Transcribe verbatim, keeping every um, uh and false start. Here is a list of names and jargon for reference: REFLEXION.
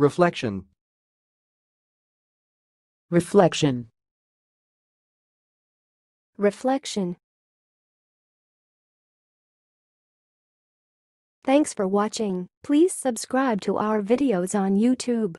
Reflection. Reflection. Reflection. Thanks for watching. Please subscribe to our videos on YouTube.